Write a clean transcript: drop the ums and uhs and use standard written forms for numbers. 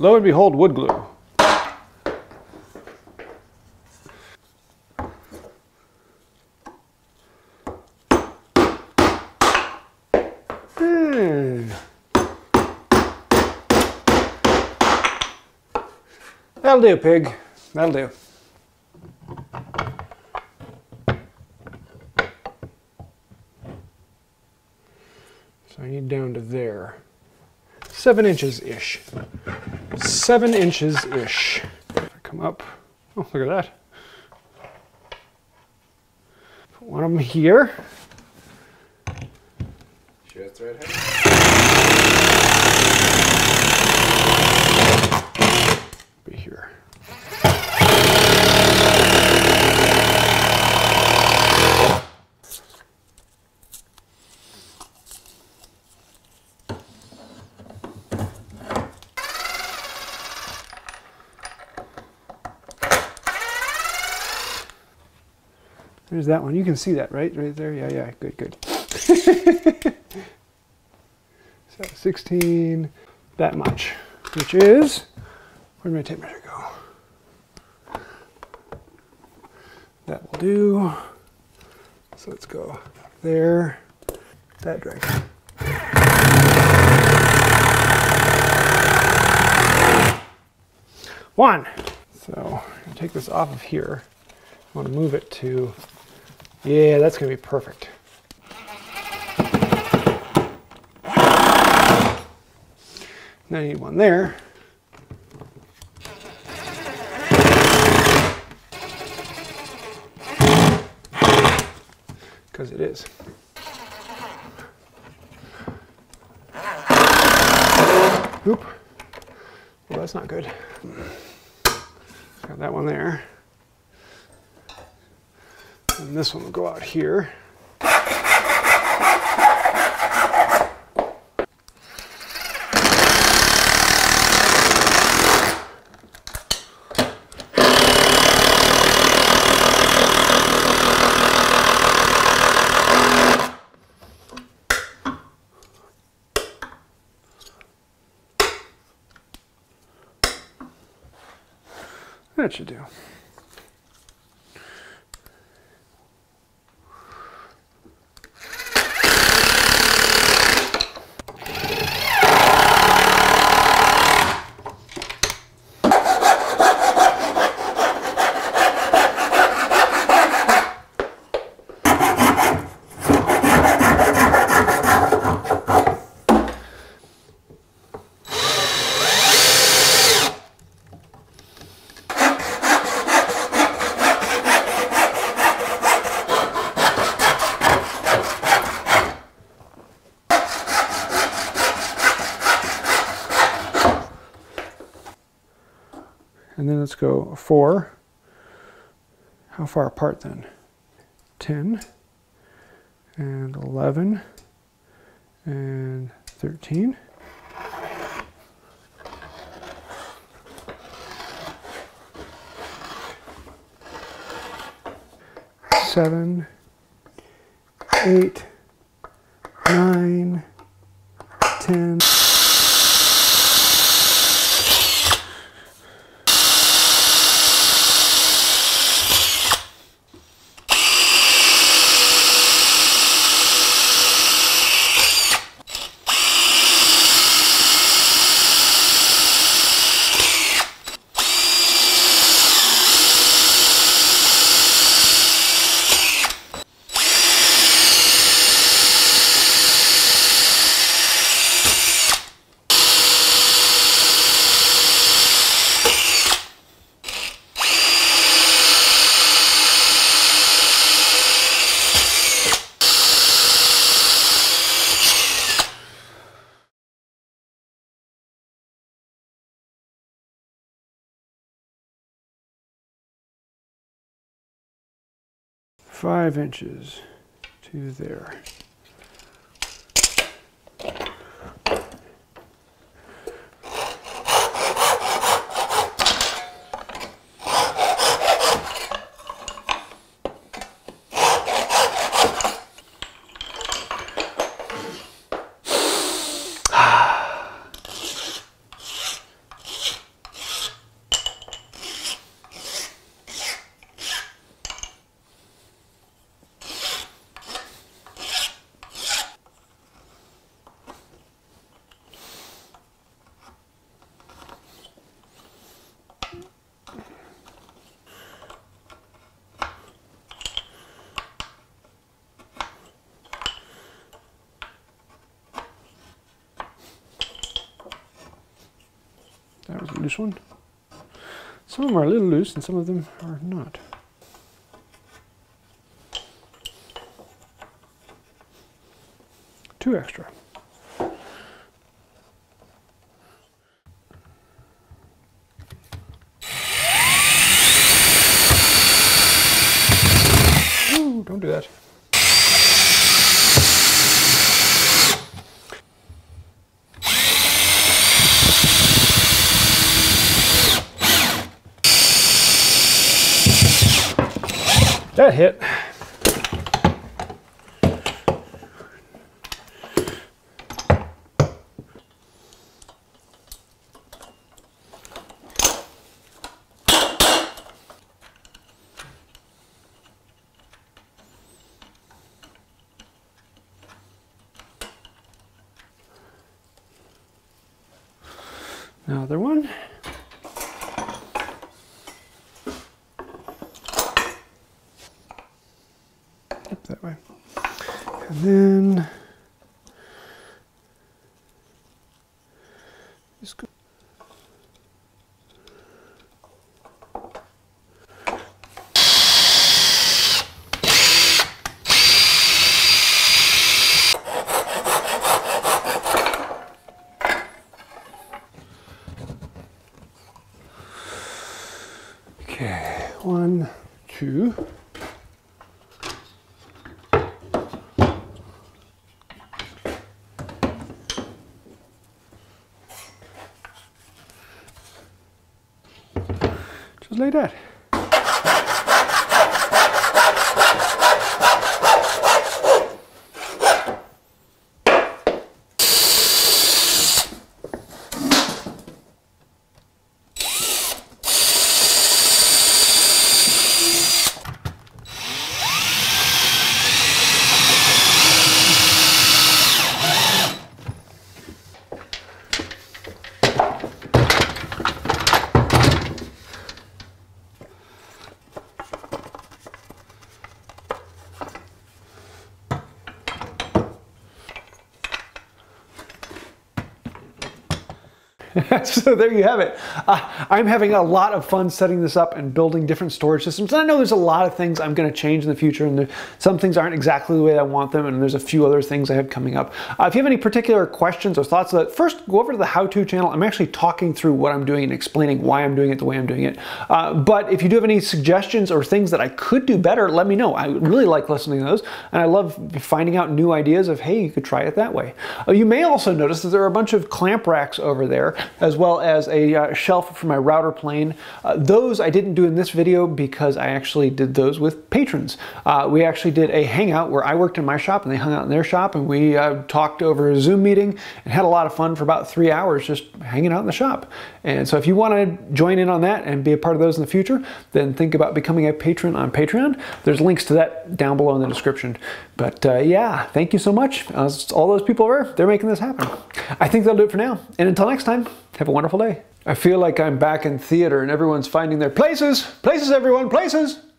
Lo and behold, wood glue. That'll do, pig. That'll do. So I need down to there. 7 inches-ish. 7 inches-ish. Come up. Oh, look at that. Put one of them here. Should I thread head? Be here. There's that one. You can see that, right? Right there? Yeah, yeah. Good, good. So 16, that much, which is, where'd my tape measure go? That will do. So let's go there. That direction. One. So I'm gonna take this off of here. I want to move it to. Yeah, that's going to be perfect. Now I need one there. Because it is. Oop. Well, that's not good. Got that one there. And this one will go out here. That should do. And then let's go 4. How far apart then? 10 and 11 and 13. Seven, 8, 9, 10. Five inches to there. That was a loose one. Some of them are a little loose and some of them are not. Two extra. Ooh, don't do that. That hit. Another one. That way. And then just go. Okay, 1, 2. Like that. So there you have it. I'm having a lot of fun setting this up and building different storage systems. And I know there's a lot of things I'm going to change in the future, and some things aren't exactly the way I want them, and there's a few other things I have coming up. If you have any particular questions or thoughts about it, first go over to the how-to channel. I'm actually talking through what I'm doing and explaining why I'm doing it the way I'm doing it. But if you do have any suggestions or things that I could do better, let me know. I really like listening to those, and I love finding out new ideas of, hey, you could try it that way. You may also notice that there are a bunch of clamp racks over there, as well as a shelf for my router plane. Those I didn't do in this video because I actually did those with patrons. We actually did a hangout where I worked in my shop and they hung out in their shop, and we talked over a Zoom meeting and had a lot of fun for about 3 hours just hanging out in the shop. And so if you want to join in on that and be a part of those in the future, then think about becoming a patron on Patreon. There's links to that down below in the description. But yeah, thank you so much. All those people over there, they're making this happen. I think that'll do it for now. And until next time, have a wonderful day. I feel like I'm back in theater and everyone's finding their places. Places, everyone, places.